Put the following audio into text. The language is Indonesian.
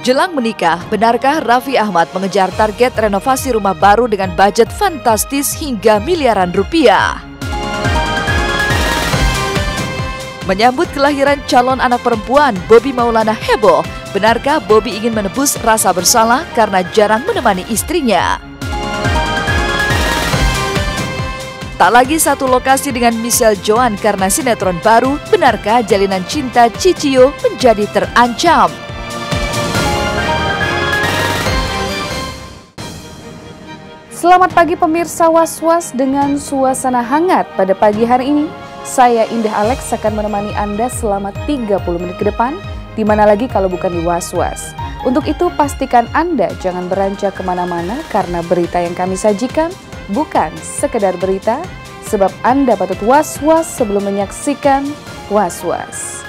Jelang menikah, benarkah Raffi Ahmad mengejar target renovasi rumah baru dengan budget fantastis hingga miliaran rupiah? Menyambut kelahiran calon anak perempuan, Bobby Maulana heboh. Benarkah Bobby ingin menebus rasa bersalah karena jarang menemani istrinya? Tak lagi satu lokasi dengan Michelle Joan karena sinetron baru, benarkah jalinan cinta Ciccio menjadi terancam? Selamat pagi pemirsa Was-Was, dengan suasana hangat pada pagi hari ini. Saya Indah Alex akan menemani Anda selama 30 menit ke depan, di mana lagi kalau bukan di Was-Was. Untuk itu pastikan Anda jangan beranjak kemana-mana karena berita yang kami sajikan bukan sekedar berita, sebab Anda patut was-was sebelum menyaksikan Was-Was.